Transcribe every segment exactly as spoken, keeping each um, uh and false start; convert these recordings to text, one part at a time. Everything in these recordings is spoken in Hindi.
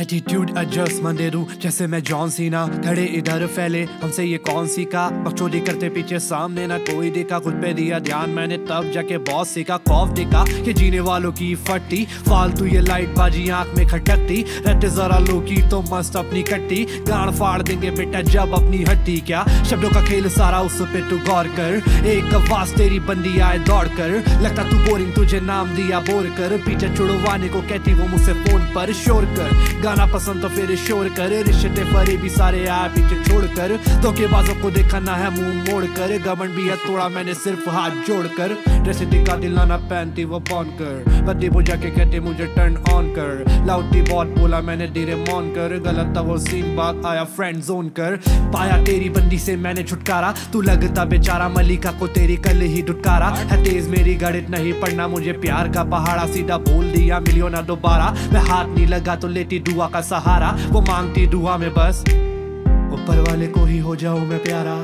एटीट्यूड एडजस्ट मैं दे दूं जैसे मैं जॉन सीना, धड़े इधर फैले हमसे ये कौन सी का, बकचोदी करते पीछे सामने ना कोई देखा, खुद पे दिया ध्यान मैंने तब जाके बॉस सीखा। खौफ देखा कि जीने वालों की फटी, फालतू ये लाइट बाजी आंख में खटकती, रहते जरा लोकी तो मस्त अपनी कट्टी, गाड़ फाड़ देंगे बेटा जब अपनी हट्टी। क्या शब्दों का खेल सारा उस पे तू गौर कर, एक आवाज तेरी बंदी आए दौड़ कर, लगता तू बोरिंग तुझे नाम दिया बोर कर, पीछे छुड़वाने को कहती वो मुझसे फोन पर शोर कर, गाना पसंद तो फिर शोर कर, रिश्ते फरेबी सारे आए पीछे छोड़कर, धोखेबाजों को दिखाना है मुंह मोड़ कर, घमंड भी है थोड़ा मैंने सिर्फ हाथ जोड़कर, जैसे दिखा दिलाना पहनती वो पॉन कर, बद्दी बुझा के कहते मुझे टर्न ऑन कर, लाउटी बहुत बोला मैंने धीरे मौन कर, गलत था वो सीन बात आया फ्रेंड जोन कर, पाया तेरी बंदी से मैंने छुटकारा, तू लगता बेचारा मलिका को तेरी कल ही डुटकारा है, तेज मेरी गणित नहीं पढ़ना मुझे प्यार का पहाड़ा, सीधा बोल दिया मिलियो ना दोबारा, मैं हाथ नहीं लगा तो लेती दुआ का सहारा, वो मांगती दुआ में बस ऊपर वाले को ही हो जाऊं मैं प्यारा।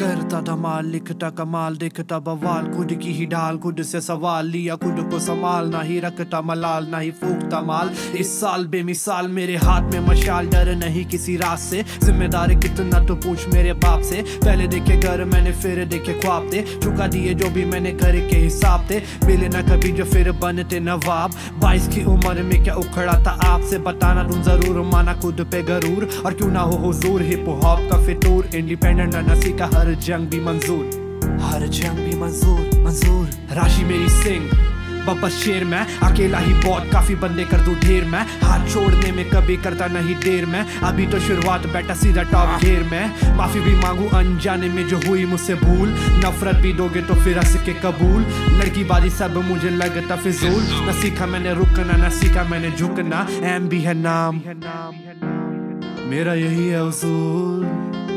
करता धमाल लिखता कमाल देखता बवाल, खुद की ही ढाल खुद से सवाल, लिया खुद को संभाल ना ही रखता मलाल, ना ही फूकता माल, इस साल बेमिसाल मेरे हाथ में मशाल, डर नहीं किसी रात से, जिम्मेदार कितना तो पूछ मेरे बाप से, पहले देखे घर मैंने फिर देखे ख्वाब थे, चुका दिए जो भी मैंने घर के हिसाब थे, मिले ना कभी जो फिर बनते नवाब, बाईस की उम्र में क्या उखड़ा था आपसे, बताना तुम जरूर माना खुद पे गरूर, और क्यों ना हो हुजूर हिप हॉप का फितूर, इंडिपेंडेंट रहना सीखा, हर जंग भी मंजूर, हर जंग भी मंजूर मंजूर। राशि मेरी सिंह बब्बर शेर मैं, अकेला ही बहुत काफी बंदे कर दूं ढेर मैं, हाथ छोड़ने में कभी करता नहीं देर मैं, अभी तो शुरुआत बैठा सीधा टॉप घेर में, माफी भी मांगू अनजाने में जो हुई मुझसे भूल, नफरत भी दोगे तो फिर हंस के कबूल, लड़की बाजी सब मुझे लगता फिजूल, न सीखा मैंने रुकना न सीखा मैंने झुकना, एम भी है नाम मेरा यही है उसूल।